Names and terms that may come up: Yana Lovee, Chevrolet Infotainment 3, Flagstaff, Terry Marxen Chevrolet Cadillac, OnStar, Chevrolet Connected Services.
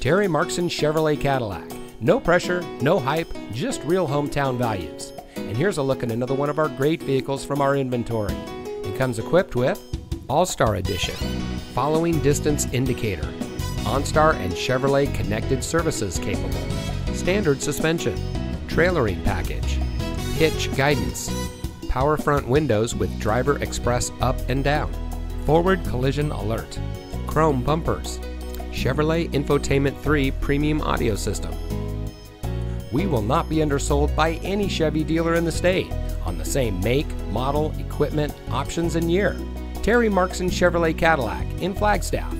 Terry Marxen Chevrolet Cadillac. No pressure, no hype, just real hometown values. And here's a look at another one of our great vehicles from our inventory. It comes equipped with OnStar Edition, following distance indicator, OnStar and Chevrolet Connected Services capable, standard suspension, trailering package, hitch guidance, power front windows with driver express up and down, forward collision alert, chrome bumpers, Chevrolet Infotainment 3 premium audio system. We will not be undersold by any Chevy dealer in the state on the same make, model, equipment, options, and year. Terry Marxen Chevrolet Cadillac in Flagstaff.